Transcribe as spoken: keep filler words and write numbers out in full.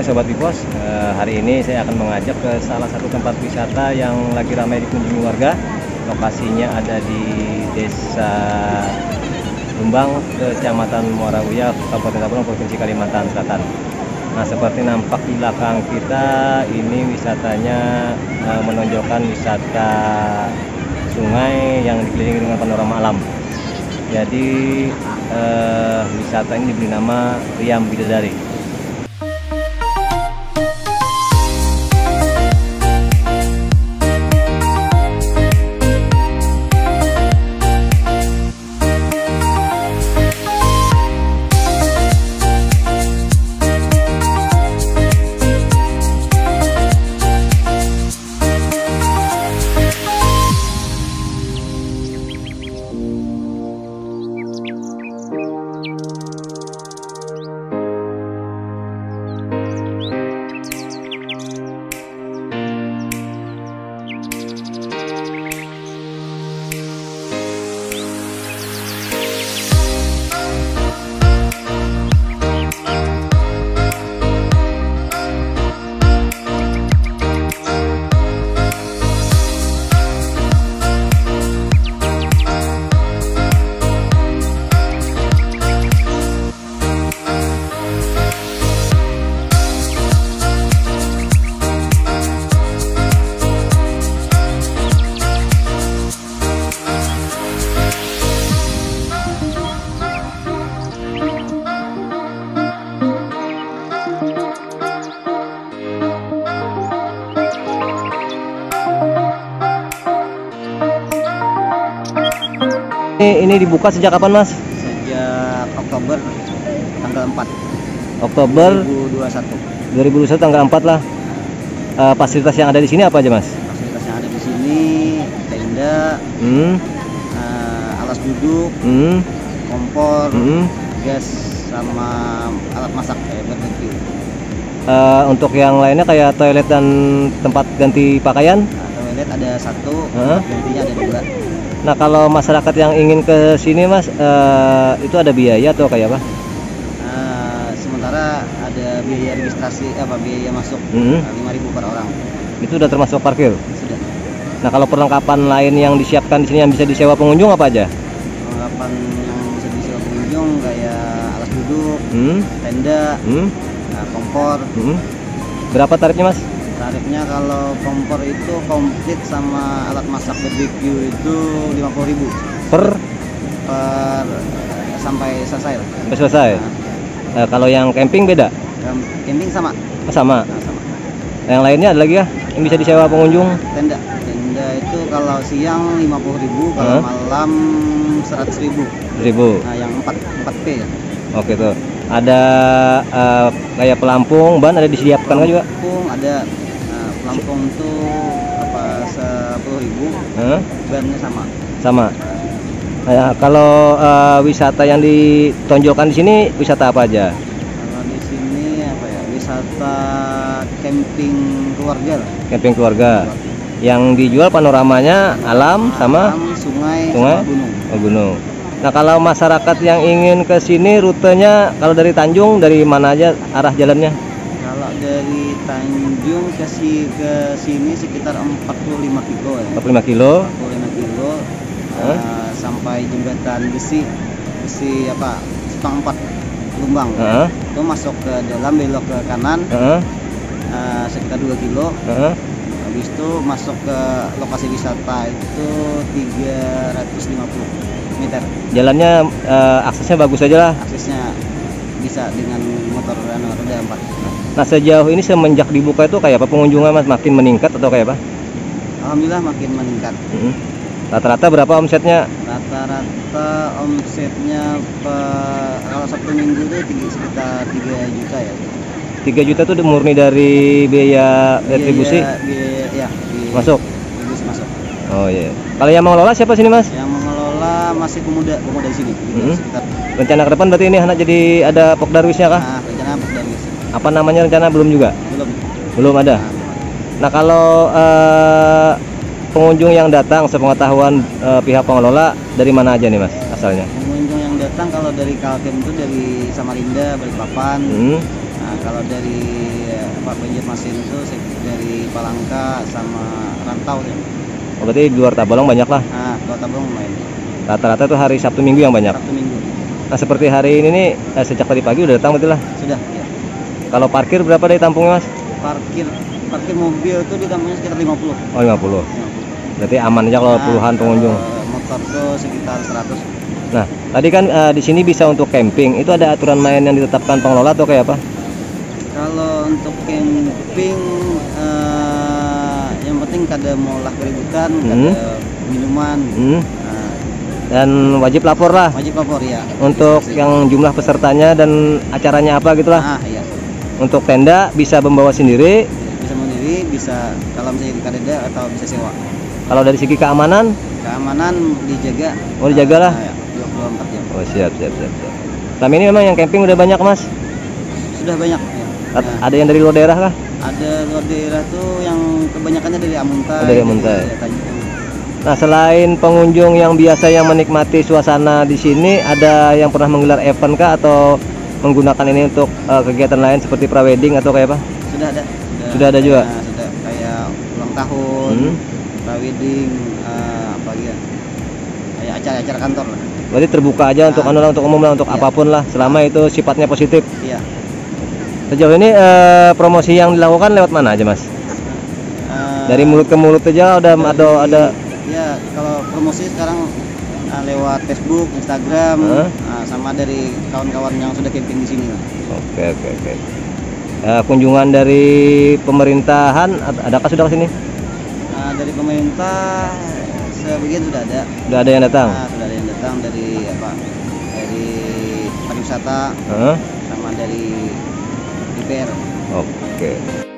Oke Sobat Bipos, hari ini saya akan mengajak ke salah satu tempat wisata yang lagi ramai dikunjungi warga. Lokasinya ada di Desa Lumbang, Kecamatan Muara Wuyang, Kabupaten Tabalong, Provinsi Kalimantan Selatan. Nah, seperti nampak di belakang kita, ini wisatanya menonjolkan wisata sungai yang dikelilingi dengan panorama alam. Jadi eh, wisata ini diberi nama Riam Bidadari. Ini dibuka sejak kapan, Mas? Sejak Oktober tanggal empat. Oktober dua ribu dua puluh satu. dua ribu dua puluh satu tanggal empat lah. Uh, fasilitas yang ada di sini apa aja, Mas? Fasilitas yang ada di sini tenda, hmm. uh, alas duduk, hmm. kompor, hmm. gas sama alat masak kayak barbecue. Uh, untuk yang lainnya kayak toilet dan tempat ganti pakaian? Nah, toilet ada satu, huh? gantinya ada dua. Nah, kalau masyarakat yang ingin ke sini, Mas, uh, itu ada biaya atau kayak apa? Uh, sementara ada biaya registrasi, apa biaya masuk lima ribu mm-hmm. per orang. Itu sudah termasuk parkir? Sudah. Nah, kalau perlengkapan lain yang disiapkan di sini yang bisa disewa pengunjung apa aja? Perlengkapan yang bisa disewa pengunjung kayak alas duduk, mm-hmm. tenda, mm-hmm. nah, kompor. Mm-hmm. Berapa tarifnya, Mas? Tarifnya kalau kompor itu komplit sama alat masak barbecue itu lima puluh ribu per per sampai selesai. Sampai selesai. Nah. Nah, kalau yang camping beda? Camping sama. Oh, sama. Nah, sama. Yang lainnya ada lagi ya yang bisa disewa pengunjung? Tenda. Tenda itu kalau siang lima puluh ribu, kalau huh? malam seratus ribu. Ribu. Nah, yang empat P ya. Oke tuh. Ada uh, kayak pelampung, ban ada disediakan kan juga? Pelampung ada. Nah, pelampung itu apa sepuluh ribu. Huh? Bannya sama. Sama. Nah, kalau uh, wisata yang ditonjolkan di sini wisata apa aja? Kalau di sini apa ya? Wisata camping keluarga. Camping keluarga. Yang dijual panoramanya alam, alam sama sungai, sungai sama gunung. Oh, gunung. Nah, kalau masyarakat yang ingin ke sini rutenya kalau dari Tanjung dari mana aja arah jalannya? Kalau dari Tanjung ke si ke sini sekitar empat puluh lima kilo ya. empat puluh lima kilo. empat puluh lima kilo huh? uh, sampai jembatan besi besi apa? Simpang empat Lumbang. Huh? Ya. Itu masuk ke dalam belok ke kanan. Huh? Uh, sekitar dua kilo. Huh? Habis itu masuk ke lokasi wisata itu tiga ratus lima puluh meter. Jalannya uh, aksesnya bagus aja lah. Aksesnya bisa dengan motor roda empat. Nah, sejauh ini semenjak dibuka itu kayak apa pengunjungnya, Mas? Makin meningkat atau kayak apa? Alhamdulillah makin meningkat. Rata-rata hmm. berapa omsetnya? Rata-rata omsetnya per, kalau satu minggu itu tinggi sekitar tiga juta ya. tiga juta itu murni dari biaya retribusi? Biaya, biaya, ya, biaya masuk. Biaya masuk. Oh iya. Yeah. Kalau yang mengelola siapa sini, Mas? Yang masih pemuda pemuda di sini. Hmm. Rencana ke depan berarti ini anak jadi ada Pogdarwisnya kah? Nah, rencana Pogdarwis. Apa namanya rencana belum juga? Belum. Belum ada. Nah, nah kalau uh, pengunjung yang datang sepengetahuan uh, pihak pengelola dari mana aja nih, Mas? Asalnya? Pengunjung yang datang kalau dari Kaltim itu dari Samarinda, Balikpapan. Hmm. Nah, Kalau dari Pak Banjarmasin itu dari Palangka sama Rantau ya. Oh, berarti di luar Tabalong banyak lah. Nah, luar Tabalong lumayan. Rata-rata itu hari Sabtu Minggu yang banyak. Sabtu Minggu. Nah, seperti hari ini nih eh, sejak tadi pagi udah datang betul lah. Sudah. Ya. Kalau parkir berapa dari tampungnya mas? Parkir parkir mobil itu di tampungnya sekitar lima puluh. Oh lima puluh. lima puluh. Berarti aman aja kalau nah, puluhan pengunjung. Motor itu sekitar seratus. Nah, tadi kan uh, di sini bisa untuk camping. Itu ada aturan main yang ditetapkan pengelola atau kayak apa? Kalau untuk camping, uh, yang penting kada mau lah keributan, hmm. kada minuman. Hmm. Nah. Dan wajib lapor lah. Wajib lapor ya. Untuk wajib. Yang jumlah pesertanya dan acaranya apa gitulah. Ah iya. Untuk tenda bisa membawa sendiri. Bisa sendiri, bisa kalau misalnya kada atau bisa sewa. Kalau dari segi keamanan? Keamanan dijaga. Oh dijagalah. Uh, ya. dua puluh empat jam. Oh siap siap siap. Selama ini memang yang camping udah banyak mas? Sudah banyak. Ya. A ya. Ada yang dari luar daerah kah? Ada luar daerah tuh yang kebanyakannya dari Amuntai. Oh, dari Amuntai. Nah selain pengunjung yang biasa yang menikmati suasana di sini, ada yang pernah menggelar event kah atau menggunakan ini untuk uh, kegiatan lain seperti prawedding atau kayak apa? Sudah ada. Sudah, sudah ada juga. Nah, sudah kayak ulang tahun, hmm. prawedding, uh, apa ya? Kayak acara-acara kantor lah. Berarti terbuka aja untuk anu lah, untuk umum lah, untuk iya. apapun lah, selama itu sifatnya positif. Iya. Sejauh ini eh, promosi yang dilakukan lewat mana aja mas? Uh, dari mulut ke mulut aja udah dari, ada ada. Ya kalau promosi sekarang uh, lewat Facebook, Instagram, huh? uh, sama dari kawan-kawan yang sudah camping di sini. Oke oke oke. Uh, kunjungan dari pemerintahan adakah sudah kesini? Uh, dari pemerintah. Sebagian sudah ada. Sudah ada yang datang. Nah, sudah ada yang datang dari apa? Dari pariwisata, huh? sama dari D P R. Oke. Okay.